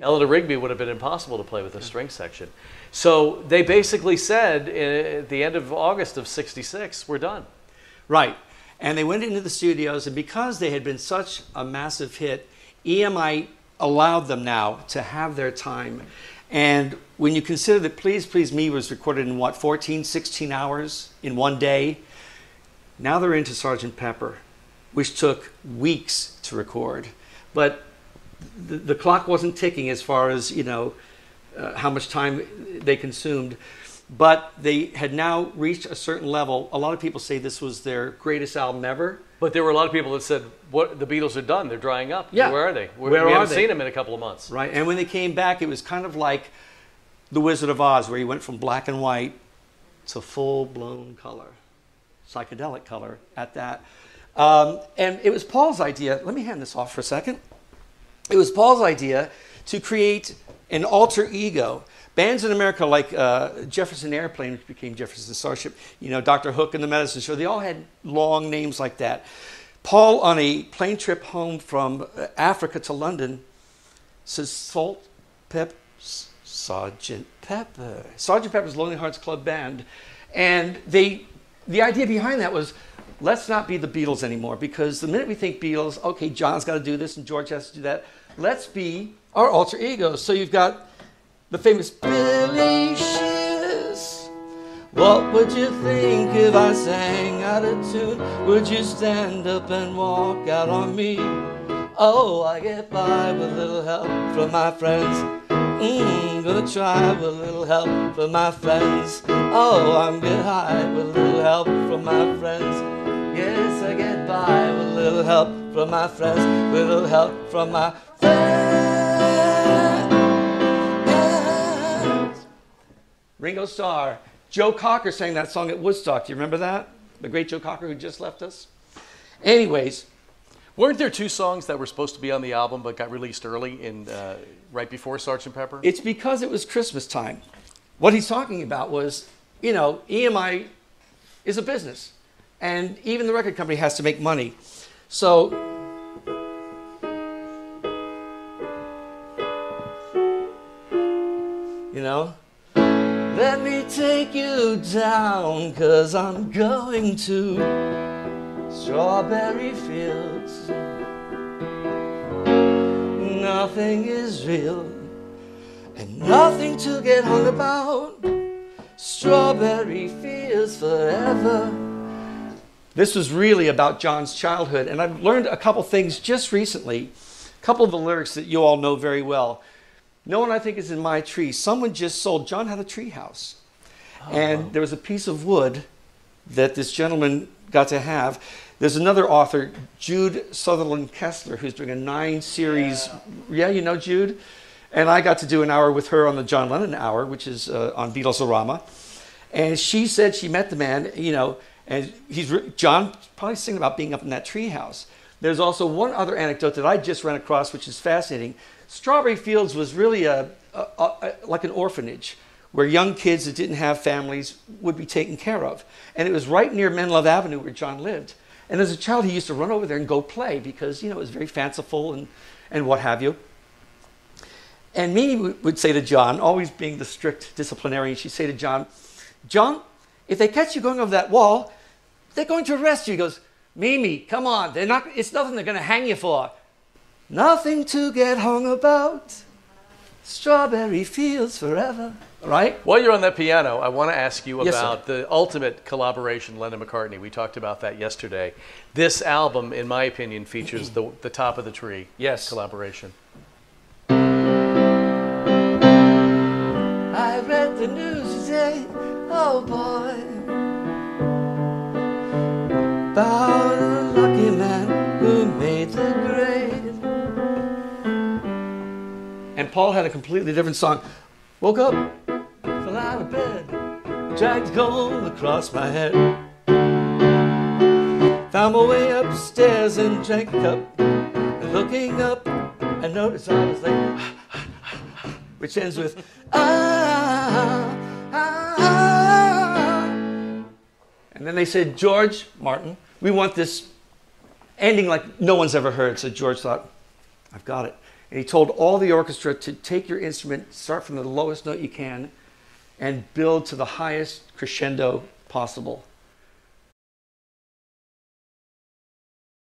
Eleanor Rigby would have been impossible to play with a string section. So they basically said at the end of August of '66, we're done. Right. And they went into the studios, and because they had been such a massive hit, EMI allowed them now to have their time. And when you consider that Please Please Me was recorded in what, 14, 16 hours in one day, now they're into Sgt. Pepper, which took weeks to record. But the clock wasn't ticking as far as, you know, how much time they consumed. But they had now reached a certain level. A lot of people say this was their greatest album ever. But there were a lot of people that said, "What, the Beatles are done, they're drying up. Yeah. Where are they? Where are they? We haven't seen them in a couple of months." Right, and when they came back, it was kind of like The Wizard of Oz, where you went from black and white to full-blown color, psychedelic color at that. And it was Paul's idea. Let me hand this off for a second. It was Paul's idea to create an alter ego. Bands in America like Jefferson Airplane, which became Jefferson Starship, you know, Dr. Hook and the Medicine Show, they all had long names like that. Paul, on a plane trip home from Africa to London, says Salt Pepp, Sergeant Pepper. Sergeant Pepper's Lonely Hearts Club Band. And the idea behind that was, let's not be the Beatles anymore, because the minute we think Beatles, okay, John's got to do this and George has to do that. Let's be our alter egos. So you've got the famous Billy Shears. What would you think if I sang out of tune? Would you stand up and walk out on me? Oh, I get by with a little help from my friends. Gonna try with a little help from my friends. Oh, I'm gonna high with a little help from my friends. Yes, I get by with a little help from my friends. Little help from my friends. Ringo Starr. Joe Cocker sang that song at Woodstock. Do you remember that? The great Joe Cocker, who just left us. Anyways. Weren't there two songs that were supposed to be on the album but got released early in, right before Sgt. Pepper? It's because it was Christmas time. What he's talking about was, you know, EMI is a business. And even the record company has to make money. So you know, let me take you down, 'cause I'm going to Strawberry Fields. Nothing is real and nothing to get hung about. Strawberry Fields forever. This was really about John's childhood, and I've learned a couple things just recently. A couple of the lyrics that you all know very well. No one, I think, is in my tree. Someone just sold. John had a tree house. Oh. And there was a piece of wood that this gentleman got to have. There's another author, Jude Sutherland Kessler, who's doing a 9-series. Yeah, you know Jude? And I got to do an hour with her on the John Lennon Hour, which is on Beatles-A-rama. And she said she met the man, you know, and he's John probably singing about being up in that tree house. There's also one other anecdote that I just ran across, which is fascinating. Strawberry Fields was really like an orphanage where young kids that didn't have families would be taken care of. And it was right near Menlove Avenue where John lived. And as a child, he used to run over there and go play because, you know, it was very fanciful and what have you. And Mimi would say to John, always being the strict disciplinarian, she'd say to John, "John, if they catch you going over that wall, they're going to arrest you." He goes, "Mimi, come on, they're not, it's nothing they're going to hang you for." Nothing to get hung about. Strawberry Fields forever. Right? While you're on that piano, I want to ask you about the ultimate collaboration, Lennon McCartney. We talked about that yesterday. This album, in my opinion, features the top of the tree collaboration. I read the news today, oh boy, about a lucky man who made the grade. And Paul had a completely different song. Woke up, fell out of bed, dragged gold across my head. Found my way upstairs and drank up. And looking up, I noticed I was like, ah, ah, ah, ah, which ends with ah, ah, ah. And then they said, "George Martin, we want this ending like no one's ever heard." So George thought, I've got it. And he told all the orchestra to take your instrument, start from the lowest note you can, and build to the highest crescendo possible.